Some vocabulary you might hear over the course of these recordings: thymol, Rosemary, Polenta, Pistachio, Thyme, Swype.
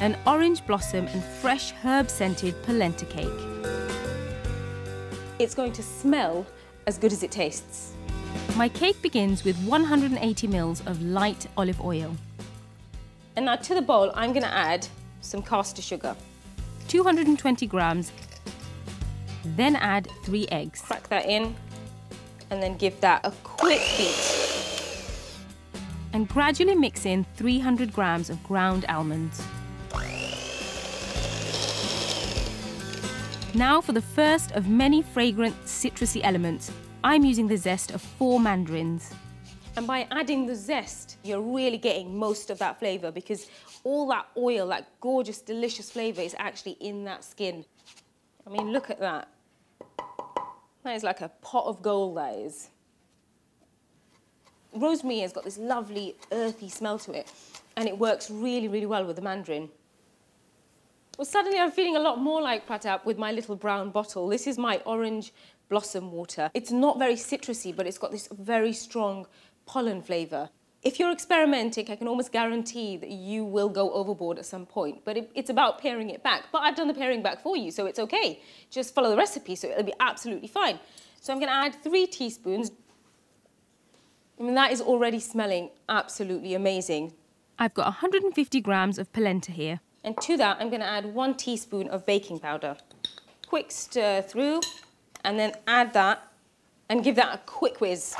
an orange blossom and fresh herb-scented polenta cake. It's going to smell as good as it tastes. My cake begins with 180 mils of light olive oil. And now to the bowl, I'm going to add some caster sugar. 220 grams, then add 3 eggs. Crack that in and then give that a quick beat. And gradually mix in 300 grams of ground almonds. Now for the first of many fragrant citrusy elements, I'm using the zest of 4 mandarins. And by adding the zest, you're really getting most of that flavour because all that oil, that gorgeous, delicious flavour is actually in that skin. I mean, look at that. That is like a pot of gold, that is. Rosemary has got this lovely, earthy smell to it, and it works really, really well with the mandarin. Well, suddenly I'm feeling a lot more like Pratap with my little brown bottle. This is my orange blossom water. It's not very citrusy, but it's got this very strong pollen flavour. If you're experimenting, I can almost guarantee that you will go overboard at some point, but it's about pairing it back. But I've done the pairing back for you, so it's okay. Just follow the recipe, so it'll be absolutely fine. So I'm going to add 3 teaspoons. I mean, that is already smelling absolutely amazing. I've got 150 grams of polenta here. And to that, I'm going to add 1 teaspoon of baking powder. Quick stir through, and then add that and give that a quick whiz.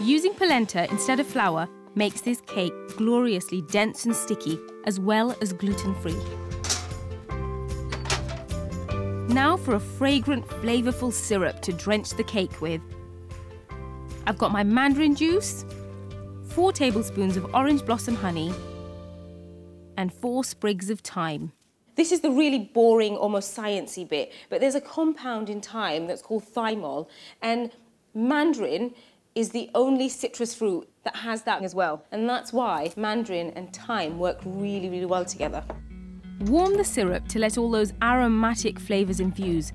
Using polenta instead of flour makes this cake gloriously dense and sticky, as well as gluten-free. Now for a fragrant, flavourful syrup to drench the cake with. I've got my mandarin juice, 4 tablespoons of orange blossom honey, and 4 sprigs of thyme. This is the really boring, almost science-y bit, but there's a compound in thyme that's called thymol, and mandarin is the only citrus fruit that has that as well. And that's why mandarin and thyme work really, really well together. Warm the syrup to let all those aromatic flavours infuse.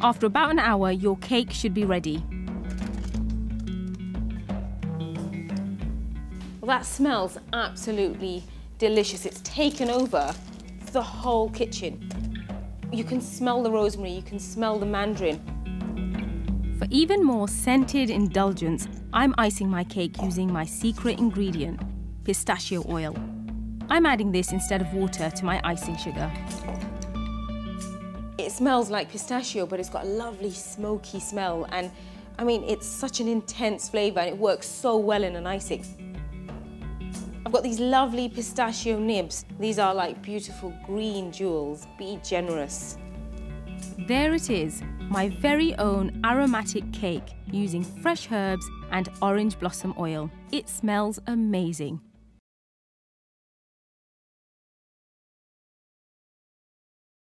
After about an hour, your cake should be ready. Well, that smells absolutely delicious. It's taken over the whole kitchen. You can smell the rosemary, you can smell the mandarin. For even more scented indulgence, I'm icing my cake using my secret ingredient, pistachio oil. I'm adding this instead of water to my icing sugar. It smells like pistachio, but it's got a lovely smoky smell, and I mean, it's such an intense flavour and it works so well in an icing. I've got these lovely pistachio nibs. These are like beautiful green jewels. Be generous. There it is, my very own aromatic cake using fresh herbs and orange blossom oil. It smells amazing.